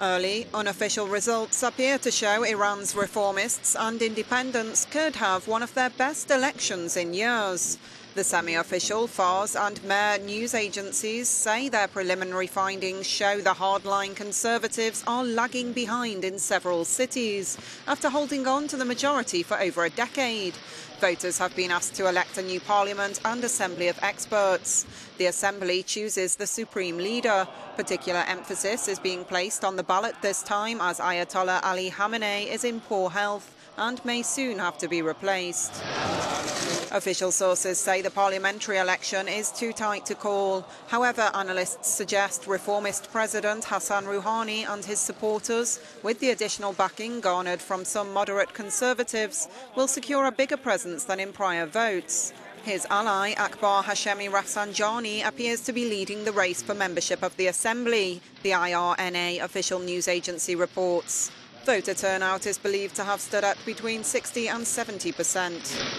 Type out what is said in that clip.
Early, unofficial results appear to show Iran's reformists and independents could have one of their best elections in years. The semi-official Fars and Mehr news agencies say their preliminary findings show the hardline conservatives are lagging behind in several cities after holding on to the majority for over a decade. Voters have been asked to elect a new parliament and assembly of experts. The assembly chooses the supreme leader. Particular emphasis is being placed on the ballot this time as Ayatollah Ali Khamenei is in poor health and may soon have to be replaced. Official sources say the parliamentary election is too tight to call. However, analysts suggest reformist President Hassan Rouhani and his supporters, with the additional backing garnered from some moderate conservatives, will secure a bigger presence than in prior votes. His ally, Akbar Hashemi Rafsanjani, appears to be leading the race for membership of the Assembly, the IRNA official news agency reports. Voter turnout is believed to have stood at between 60% and 70%.